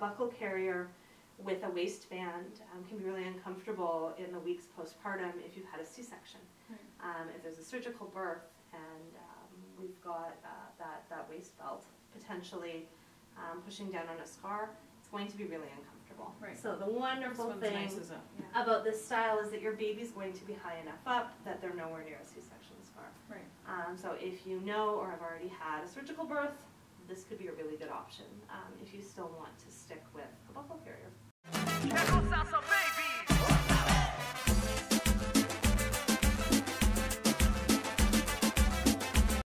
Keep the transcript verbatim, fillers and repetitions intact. buckle carrier with a waistband um, can be really uncomfortable in the weeks postpartum if you've had a C-section. Mm-hmm. um, if there's a surgical birth and um, we've got uh, that, that waist belt potentially um, pushing down on a scar, it's going to be really uncomfortable. Right. So the wonderful thing nice, yeah. about this style is that your baby's going to be high enough up that they're nowhere near a C-section scar. Right. Um, so if you know or have already had a surgical birth, this could be a really good option um, if you still want to stick with a buckle carrier.